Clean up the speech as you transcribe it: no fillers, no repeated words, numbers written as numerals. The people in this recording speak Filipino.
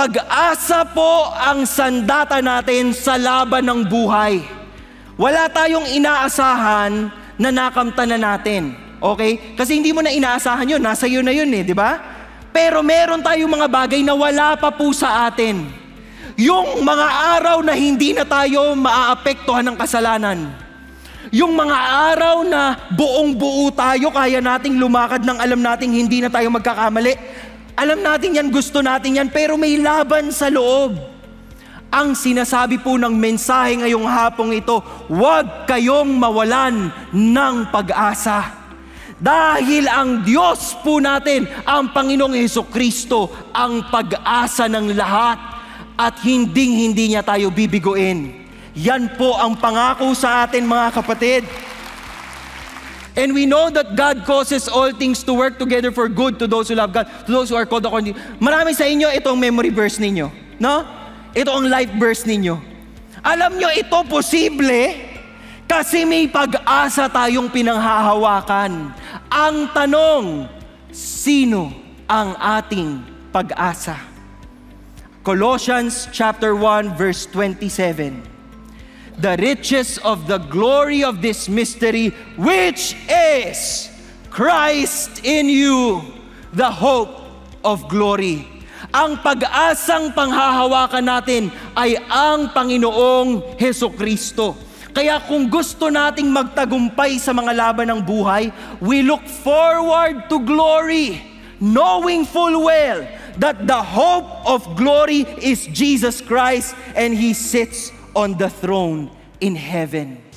Pag-asa po ang sandata natin sa laban ng buhay. Wala tayong inaasahan na nakamtan na natin. Okay? Kasi hindi mo na inaasahan yun. Nasa iyo na yun eh, di ba? Pero meron tayong mga bagay na wala pa po sa atin. Yung mga araw na hindi na tayo maaapektuhan ng kasalanan. Yung mga araw na buong-buo tayo, kaya nating lumakad ng alam nating hindi na tayo magkakamali. Alam natin yan, gusto natin yan, pero may laban sa loob. Ang sinasabi po ng mensahe ngayong hapong ito, huwag kayong mawalan ng pag-asa. Dahil ang Diyos po natin, ang Panginoong Hesukristo, ang pag-asa ng lahat at hinding-hindi niya tayo bibiguin. Yan po ang pangako sa atin, mga kapatid. And we know that God causes all things to work together for good to those who love God, to those who are called according to His purpose. Marami sa inyo, itong memory verse ninyo. No? Ito ang life verse ninyo. Alam nyo, ito posible kasi may pag-asa tayong pinanghahawakan. Ang tanong, sino ang ating pag-asa? Colossians chapter 1, verse 27. The riches of the glory of this mystery, which is Christ in you, the hope of glory. Ang pag-asang panghahawakan natin ay ang Panginoong Hesukristo. Kaya kung gusto nating magtagumpay sa mga laban ng buhay, we look forward to glory, knowing full well that the hope of glory is Jesus Christ, and He sits on the throne in heaven.